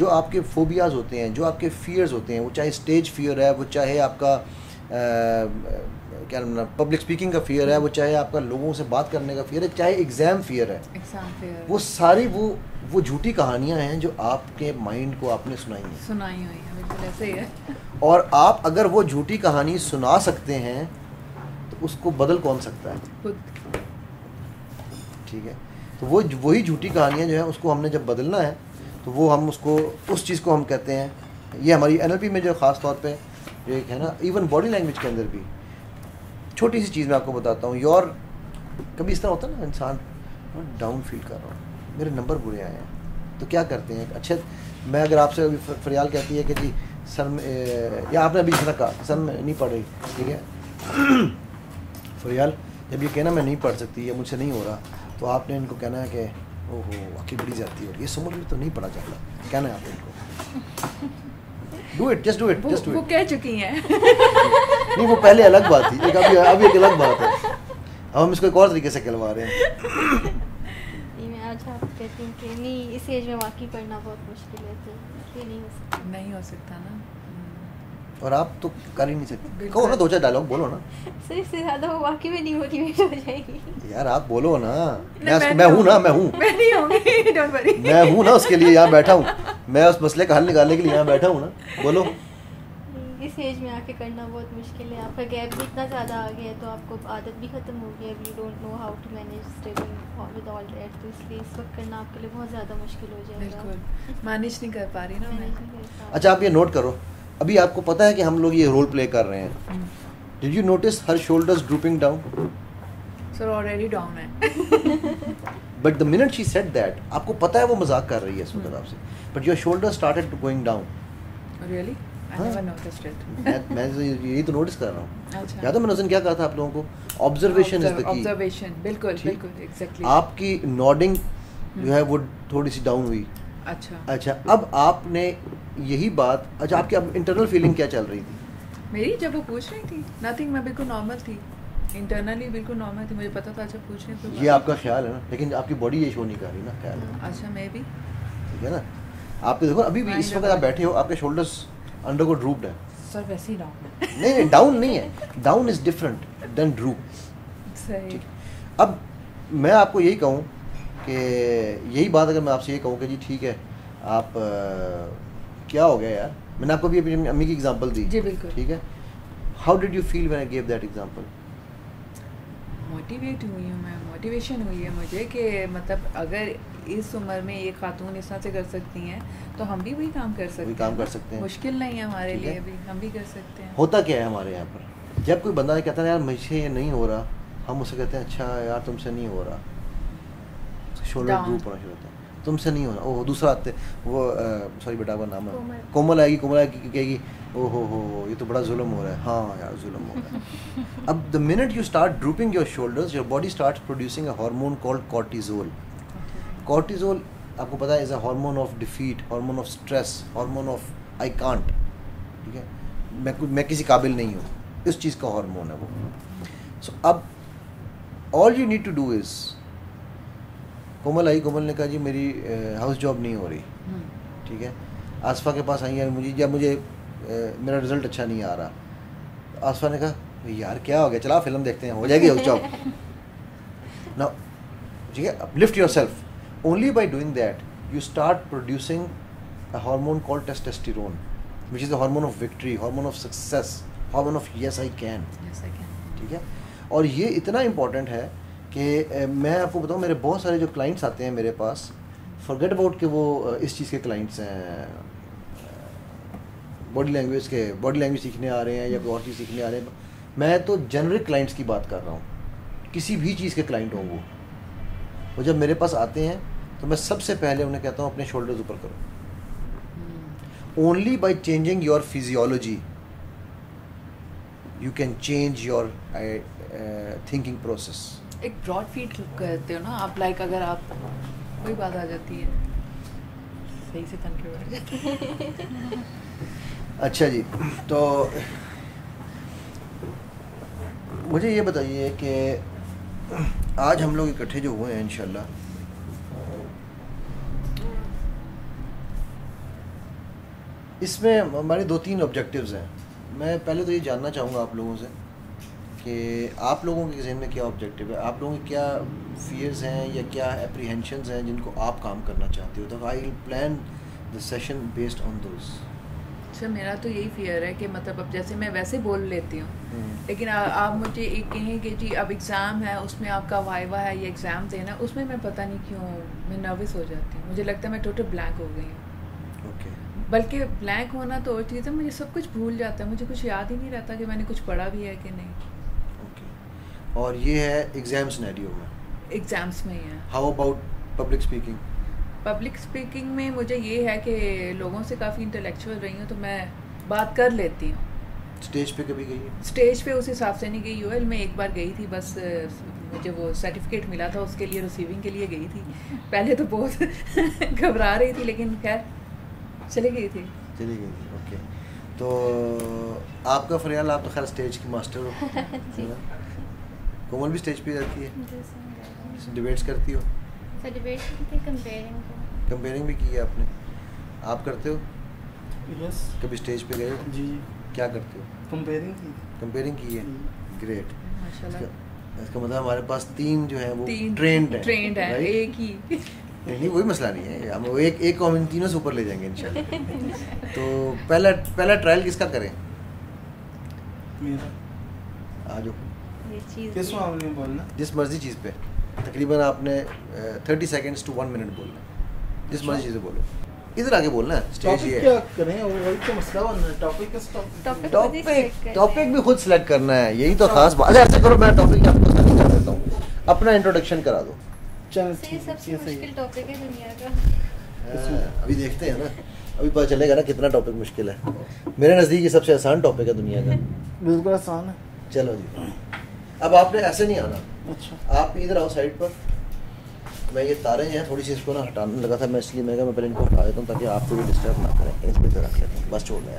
जो आपके फोबियाज़ होते हैं, जो आपके फ़ियर्स होते हैं, वो चाहे स्टेज फियर है, वो चाहे आपका क्या नाम पब्लिक स्पीकिंग का फियर है, वो चाहे आपका लोगों से बात करने का फियर है, चाहे एग्ज़ाम फियर है, वो सारी वो झूठी कहानियाँ हैं जो आपके माइंड को आपने सुनाई हुई है, बिल्कुल ऐसे ही है। और आप अगर वो झूठी कहानी सुना सकते हैं तो उसको बदल कौन सकता है? खुद। ठीक है, तो वही झूठी कहानियाँ जो है उसको हमने जब बदलना है तो वो हम उसको उस चीज़ को हम कहते हैं, ये हमारी NLP में जो ख़ास तौर पे जो एक है ना, इवन बॉडी लैंग्वेज के अंदर भी छोटी सी चीज़ मैं आपको बताता हूँ। योर कभी इस तरह होता है ना, इंसान डाउन फील कर रहा हूँ, मेरे नंबर बुरे आए हैं, तो क्या करते हैं? अच्छा, मैं अगर आपसे अभी फरियाल कहती है कि जी सर, या आपने अभी इतना कहा सर मैं नहीं पढ़ रही, ठीक है, फरियाल जब ये कहना मैं नहीं पढ़ सकती या मुझसे नहीं हो रहा, तो आपने इनको कहना है कि ओहो आखिर बड़ी जाती है, ये समझ में तो नहीं पड़ा जाता, कहना है आपने इनको do it, just do it, just do it. वो कह चुकी हैं। नहीं, वो पहले अलग बात थी, एक अभी एक अलग बात है, अब हम इसको एक और तरीके से कहलवा रहे हैं। मैं आज आप कहती हूँ कि नहीं, इस एज में वाकई पढ़ना बहुत मुश्किल है, तो नहीं हो सकता ना, और आप तो कर ही नहीं सकते। कहो ना, दो चार डायलॉग बोलो ना, सिर्फ से ज़्यादा वो वाकई में नहीं होती, हो जाएगी यार, आप बोलो ना। मैं हूँ ना उसके लिए, यहाँ बैठा हूँ मैं उस मसले का हल निकालने के लिए, यहाँ बैठा हूँ ना, बोलो। इस एज में आके करना बहुत मुश्किल है, आपका गैप भी इतना ज़्यादा आ गया है, तो आपको आदत भी ख़त्म हो गई है, you don't know how to manage stable with all that, तो इसलिए इस वक्त करना आपके लिए बहुत ज़्यादा मुश्किल हो जाएगा, बिल्कुल मैनेज नहीं कर पा रही ना मैं। अच्छा, आप ये नोट करो, अभी आपको पता है कि हम लोग ये रोल प्ले कर रहे हैं, did you notice her shoulders drooping down? सर ऑलरेडी डाउन है, but the minute she said that, आपको पता है वो मजाक कर रही है इस वक्त आपसे, but your shoulder started going down. Really? I never noticed it. मैं यही तो नोटिस कर रहा हूँ। अच्छा, याद है मैंने उस दिन क्या कहा था आप लोगों को, observation is the key. Observation, बिल्कुल बिल्कुल एग्जैक्टली। आपकी नॉडिंग जो है वो थोड़ी सी डाउन हुई। अच्छा, अब आपने यही बात, अच्छा आपकी अब इंटरनल फीलिंग क्या चल रही थी मेरी जब वो पूछ रही थी? नथिंग, मैं बिल्कुल नॉर्मल थी, इंटरनली बिल्कुल नॉर्मल थी, मुझे पता था। अच्छा, पूछ रही तो ये आपका ख्याल है ना, लेकिन आपकी बॉडी ये शो नहीं कर रही ना ख्याल। अच्छा, मैं भी ठीक है ना, आपके देखो अभी भी इस वक्त आप बैठे हो, आपके शोल्डर्स अंडर को ड्रूप्ड है। सर वैसे ही डाउन नहीं, डाउन नहीं है, down is different than droop. सही। अब मैं आपको यही कहूँ कि यही बात अगर मैं आपसे ये कहूँ कि जी ठीक है आप क्या हो गया यार, मैंने आपको भी अपनी अम्मी की एग्जांपल दी, जी बिल्कुल ठीक है, how did you feel when I give that example? Motivate हुई हूँ मैं, मोटिवेशन हुई है मुझे कि मतलब अगर इस उम्र में ये खातून इस तरह से कर सकती हैं तो हम भी वही काम कर सकते हैं, मुश्किल नहीं है हमारे लिए, भी हम भी कर सकते हैं। होता क्या है हमारे यहाँ पर, जब कोई बंदा कहता है यार मुझसे ये नहीं हो रहा, हम उसे कहते हैं अच्छा यार तुमसे नहीं हो रहा, शोल्डर ड्रूप होना शुरू होता है, तुमसे नहीं होना, ओह दूसरा आते वो सॉरी बेटा का नाम है, कोमल आएगी कहेगी ओह हो ये तो बड़ा जुल्म हो रहा है, हाँ यार जुल्म हो रहा है। अब the minute you start drooping your shoulders, your body starts producing a hormone called cortisol. Cortisol आपको पता है is a hormone of defeat, hormone of stress, hormone of I can't, ठीक है, मैं किसी काबिल नहीं हूँ, इस चीज़ का हार्मोन है वो। सो अब all you need to do is, Komal ने कहा जी मेरी हाउस जॉब नहीं हो रही, ठीक है, आसफा के पास आई है, मेरा रिज़ल्ट अच्छा नहीं आ रहा, आसफा ने कहा यार क्या हो गया, चला फिल्म देखते हैं, हो जाएगी हाउस जॉब ना, ठीक है, uplift your self, only by doing that you start producing a hormone called testosterone which is the hormone of victory, hormone of success, hormone of yes I can, ठीक है। और ये इतना इम्पोर्टेंट है कि मैं आपको बताऊँ, मेरे बहुत सारे जो क्लाइंट्स आते हैं मेरे पास, फॉरगेट अबाउट कि वो इस चीज़ के क्लाइंट्स हैं, बॉडी लैंग्वेज सीखने आ रहे हैं या कोई और चीज़ सीखने आ रहे हैं, मैं तो जेनरिक क्लाइंट्स की बात कर रहा हूँ, किसी भी चीज़ के क्लाइंट हों वो जब मेरे पास आते हैं तो मैं सबसे पहले उन्हें कहता हूँ अपने शोल्डर्स ऊपर करो। Only by changing your physiology you can change your thinking process. एक ब्रॉड फीट करते हो ना आप, लाइक अगर आप कोई बात आ जाती है सही से कंट्रोल। अच्छा जी, तो मुझे ये बताइए कि आज हम लोग इकट्ठे जो हुए हैं इंशाल्लाह, इसमें हमारे 2-3 ऑब्जेक्टिव्स हैं। मैं पहले तो ये जानना चाहूँगा आप लोगों से कि आप लोगों के जहन में क्या ऑब्जेक्टिव है, आप लोगों के क्या फियर्स हैं या क्या एप्रीहेंशंस हैं जिनको आप काम करना चाहते हो, तो I will plan the session based on those. Sir मेरा तो यही फियर है कि मतलब अब जैसे मैं वैसे बोल लेती हूँ, लेकिन आप मुझे एक कहें कि जी अब एग्ज़ाम है, उसमें आपका वाइवा है या एग्ज़ाम देना, उसमें मैं पता नहीं क्यों मैं नर्वस हो जाती हूँ, मुझे लगता है मैं टोटल ब्लैंक हो गई हूँ। ओके, बल्कि ब्लैंक होना तो और चीज़ है, मुझे सब कुछ भूल जाता है, मुझे कुछ याद ही नहीं रहता कि मैंने कुछ पढ़ा भी है कि नहीं। ओके, और ये है एग्ज़ाम सिनेरियो में, एग्ज़ाम्स में ही है। How about public speaking? Public speaking में मुझे ये है कि लोगों से काफ़ी इंटेलेक्चुअल रही हूँ तो मैं बात कर लेती हूँ। स्टेज पे कभी गई है? स्टेज पे उस हिसाब से नहीं गई हूँ, मैं एक बार गई थी बस, मुझे वो सर्टिफिकेट मिला था उसके लिए, रिसीविंग के लिए गई थी। पहले तो बहुत घबरा रही थी लेकिन खैर चली गई थी। चली गई थी, ओके। तो आपका फरियाल, आप तो खैर स्टेज की मास्टर हो। कोमल भी स्टेज पे जाती है, डिबेट्स करती हो? कंपेयरिंग भी की है आपने, आप करते हो? Yes yes. कभी स्टेज पे गए हो? जी। क्या करते हो? कंपेयरिंग की है। ग्रेट, माशाल्लाह। इसका मतलब हमारे पास 3 जो है वो ट्रेंड है एक ही नहीं, कोई मसला नहीं है, हम एक कॉमन तीनों से ऊपर ले जाएंगे इंशाल्लाह। तो पहला ट्रायल किसका करें? मेरा। आ जाओ, ये चीज किस मामले में बोलना, जिस मर्जी चीज़ पे। तकरीबन आपने 30 सेकंड्स to 1 मिनट बोलना है, जिस मर्जी चीज़ें बोलो, इधर आके बोलना है। स्टेज ये क्या करें और वही तो मसला है, टॉपिक भी खुद सेलेक्ट करना है, यही तो खास बात है। ऐसे करो, मैं टॉपिक आपको सेलेक्ट कर देता हूँ, अपना इंट्रोडक्शन करा दो। चलो, सबसे मुश्किल टॉपिक है दुनिया का, अभी देखते हैं ना, अभी पता चलेगा ना कितना टॉपिक मुश्किल है। मेरे नज़दीक ये सबसे आसान टॉपिक है दुनिया का। बिल्कुल आसान है। चलो जी, अब आपने ऐसे नहीं आना। अच्छा, आप इधर आओ साइड पर। मैं ये तारे हैं थोड़ी सी, इसको ना हटाने लगा था मैं, इसलिए मैं पहले इनको हटा देता हूँ ताकि आपको भी डिस्टर्ब ना करें, इसमें तो रख लेते हैं। बस छोड़ रहे,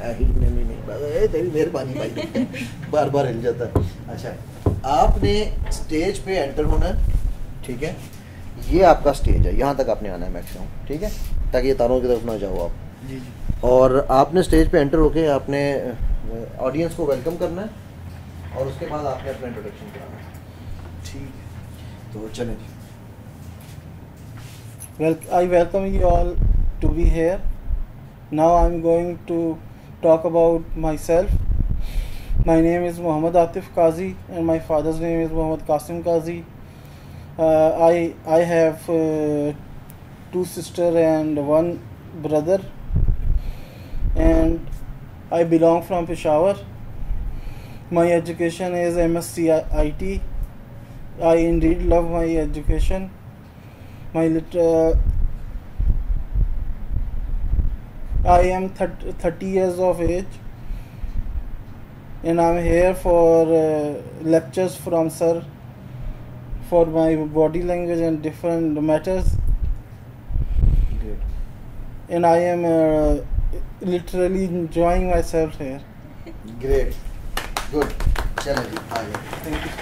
तेरी मेहरबानी भाई, बार बार हिल जाता है। अच्छा, आपने स्टेज पे एंटर होना है, ठीक है? ये आपका स्टेज है, यहाँ तक आपने आना है मैक्सिमम, ठीक है, ताकि ये तारों की तरफ ना जाओ आप। जी जी। और आपने स्टेज पे एंटर होके आपने ऑडियंस को वेलकम करना है और उसके बाद आपने अपना इंट्रोडक्शन कराना है, ठीक है? तो चलें जी। Well, I welcome you all to be here. Now I'm going to talk about myself. My name is Mohammad Atif Kazi and my father's name is Mohammad Kasim Kazi. I have 2 sisters and 1 brother and I belong from Peshawar. My education is MSC IT. I indeed love my education. I am 30 years of age and I'm here for lectures from sir for my body language and different matters. Good. And I am literally enjoying myself here. Great, good, challenge, thank you.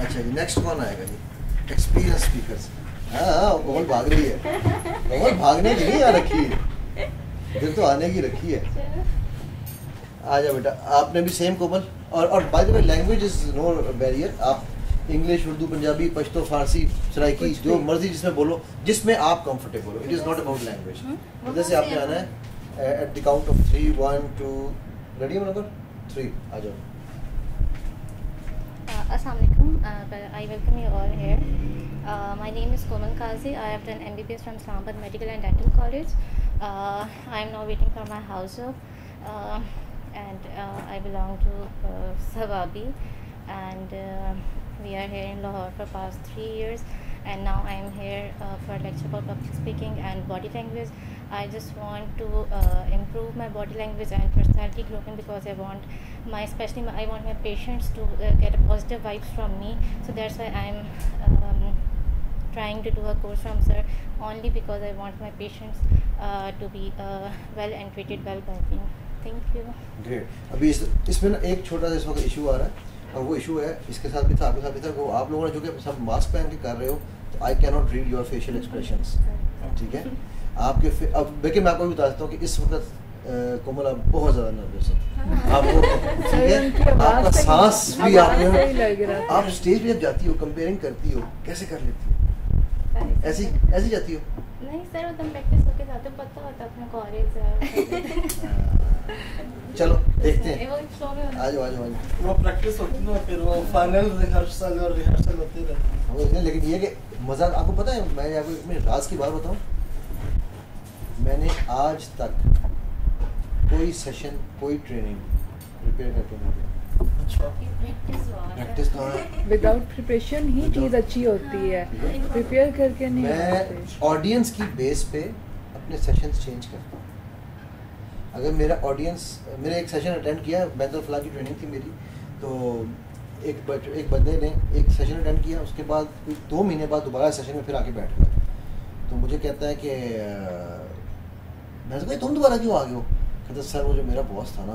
अच्छा जी, next कौन आएगा जी? Experience speakers. हाँ, कोमल भाग रही है, कोमल भागने की नहीं आ रखी है, दिल तो आने की रखी है। आ जा बेटा, आपने भी सेम कोमल। और by the way, language is no barrier, आप इंग्लिश, उर्दू, पंजाबी, पश्तो, फारसी, सराइकी, जो मर्जी जिसमें बोलो, जिसमें आप कंफर्टेबल हो। It is not about language. इधर से आपने आना है at the count of 3, 1, 2, ready है? बराबर 3, आ जाओ। Assalamualaikum. I welcome you all here. My name is Komal Kazi. I have done MBBS from Sambar Medical and Dental College. I am now waiting for my house job, and I belong to Swabi, and we are here in Lahore for past 3 years. And now I am here for lecture about public speaking and body language. I just want to improve my body language and personality growth, because I want my patients to get a positive vibes from me. So that's why I'm trying to do a course from sir, only because I want my patients to be well and treated well by me. Thank you. Great. अभी इसमें ना एक छोटा सा इस वक्त issue आ रहा है, और वो इशू है इसके साथ भी था, आपके साथ भी था, वो आप लोगों ने जो कि सब मास्क पहन के कर रहे हो, तो I can not read your facial expressions, ठीक है? आपके अब देखिए, मैं आपको भी बता देता हूँ कि इस वक्त कोमल आप बहुत ज़्यादा नर्वस हैं, आपको ठीक है, आपका सांस भी आप स्टेज पे जब जाती हो कंपेयरिंग करती हो कैसे कर लेती हो? ऐसी ऐसी जाती हो? नहीं सर, वो तुम प्रैक्टिस करके जाते हो, पता होता अपना कॉलेज। चलो देखते हैं, आज आज आज वो प्रैक्टिस होती ना, फिर वो फाइनल रिहर्सल और रिहर्सल होते रहते हैं। लेकिन ये कि मज़ा आपको पता है, मैं आपको अपने राज की बात बताऊँ, मैंने आज तक कोई सेशन कोई ट्रेनिंग प्रिपेयर करके नहीं किया। अच्छा, प्रैक्टिस कहाँ? विदाउट प्रिपरेशन ही चीज़ अच्छी होती है, प्रिपेयर करके नहीं। मैं ऑडियंस की बेस पे अपने सेशंस चेंज करता हूँ। अगर मेरा ऑडियंस, मेरा एक सेशन अटेंड किया, बैतुल फलाह की ट्रेनिंग थी मेरी, तो एक बंदे ने एक सेशन अटेंड किया, उसके बाद कोई 2 महीने बाद दोबारा सेशन में फिर आके बैठ गया, तो मुझे कहता है कि मैंने तुम दोबारा क्यों आ गए हो? कहता सर वो जो मेरा बॉस था ना,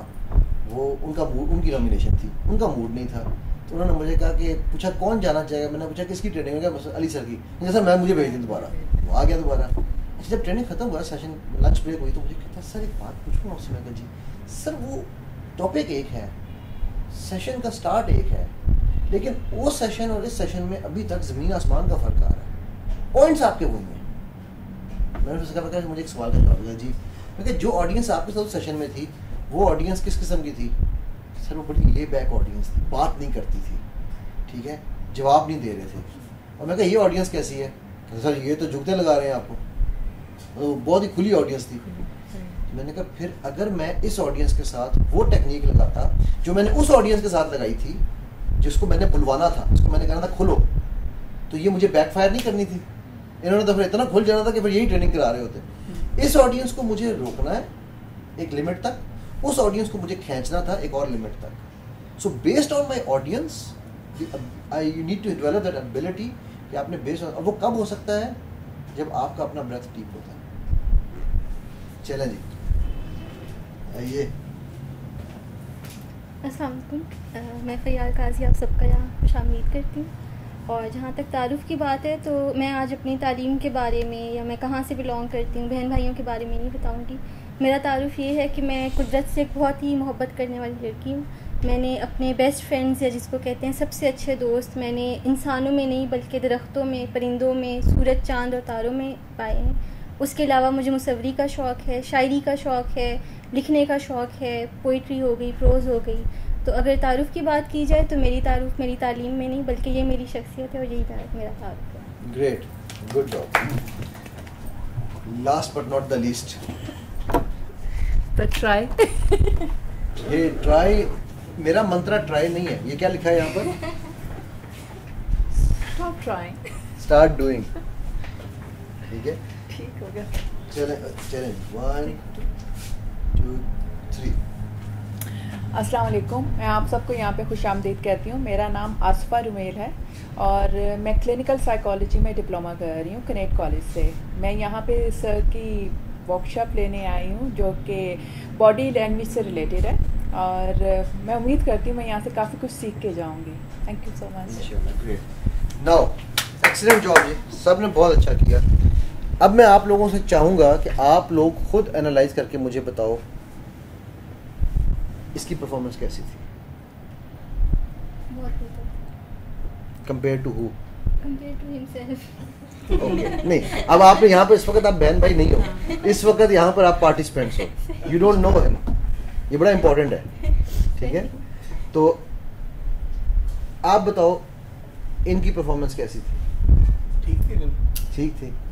वो उनका मूड, उनकी नॉमिनेशन थी, उनका मूड नहीं था, तो उन्होंने मुझे कहा कि पूछा कौन जाना चाहेगा, मैंने पूछा किसकी ट्रेनिंग में, क्या अली सर की, नहीं सर मैं मुझे भेज दें दोबारा, वो आ गया दोबारा। अच्छा जब ट्रेनिंग खत्म हुआ, सेशन लंच ब्रेक हुई, तो मुझे कहता सर एक बात पूछूँ आपसे, मैं जी सर वो टॉपिक एक है, सेशन का स्टार्ट एक है, लेकिन वो सेशन और इस सेशन में अभी तक ज़मीन आसमान का फ़र्क आ रहा है, पॉइंट्स आपके वही हैं। मैंने उसका पता मुझे एक सवाल का जवाब दिया जी, क्योंकि जो ऑडियंस आपके साथ सेशन में थी वो ऑडियंस किस किस्म की थी? सर वो बड़ी ले बैक ऑडियंस थी, बात नहीं करती थी, ठीक है, जवाब नहीं दे रहे थे। और मैं कहा ये ऑडियंस कैसी है? सर ये तो जुगते लगा रहे हैं आपको, तो बहुत ही खुली ऑडियंस थी। मैंने कहा फिर अगर मैं इस ऑडियंस के साथ वो टेक्निक लगाता जो मैंने उस ऑडियंस के साथ लगाई थी, जिसको मैंने बुलवाना था, जिसको मैंने कहना था खुलो, तो ये मुझे बैकफायर नहीं करनी थी? इन्होंने तो फिर इतना खुल जाना था कि फिर यही ट्रेनिंग करा रहे होते। इस ऑडियंस को मुझे रोकना है एक लिमिट तक, उस ऑडियंस को मुझे खींचना था एक और लिमिट तक। So based on my audience I need to develop that ability कि आपने बेस्ड ऑन, और वो कब हो सकता है? जब आपका अपना ब्रेथ डीप होता है। चैलेंज आइए। अस्सलाम वालेकुम, मैं फैयाल काजी आप सबका यहाँ खुशामदीद करती हूँ। और जहाँ तक तारुफ़ की बात है, तो मैं आज अपनी तालीम के बारे में या मैं कहाँ से बिलोंग करती हूँ, बहन भाइयों के बारे में नहीं बताऊँगी। मेरा तारुफ़ ये है कि मैं कुदरत से बहुत ही मोहब्बत करने वाली लड़की हूँ। मैंने अपने बेस्ट फ्रेंड्स या जिसको कहते हैं सबसे अच्छे दोस्त, मैंने इंसानों में नहीं बल्कि दरख्तों में, परिंदों में, सूरज चाँद और तारों में पाए हैं। उसके अलावा मुझे मुसवरी का शौक़ है, शायरी का शौक़ है, लिखने का शौक़ है, पोइट्री हो गई, प्रोज़ हो गई। तो अगर तारुफ़ की बात की जाए तो मेरी तारुफ़ मेरी तालीम में नहीं बल्कि ये मेरी शख्सियत है, और यही मेरा तारुफ़ है। Great, good job. Last but not the least, the try. ये ट्राई मेरा मंत्रा ट्राई नहीं है। ये क्या लिखा है यहाँ पर? Stop trying, start doing. ठीक है, ठीक हो गया। चैलेंज 1 2 3। अस्सलाम वालेकुम, मैं आप सबको यहाँ पे खुशामदीद कहती हूँ। मेरा नाम आसफ़ा रुमेल है और मैं क्लिनिकल साइकोलॉजी में डिप्लोमा कर रही हूँ कनेक्ट कॉलेज से। मैं यहाँ पे सर की वर्कशॉप लेने आई हूँ जो कि बॉडी लैंग्वेज से रिलेटेड है, और मैं उम्मीद करती हूँ मैं यहाँ से काफ़ी कुछ सीख के जाऊँगी। Thank you so much. Now excellent job, ये सब ने बहुत अच्छा किया। अब मैं आप लोगों से चाहूँगा कि आप लोग खुद एनालाइज करके मुझे बताओ इसकी परफॉर्मेंस कैसी थी compare to who? Compare to himself. Okay, नहीं अब आप यहाँ पर इस वक्त आप बहन भाई नहीं हो, इस वक्त यहाँ पर आप पार्टिसिपेंट्स हो, यू डोंट नो हिम। ये बड़ा इम्पोर्टेंट है, ठीक है। तो आप बताओ इनकी परफॉर्मेंस कैसी थी? ठीक थी, ठीक थी।